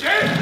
Jake!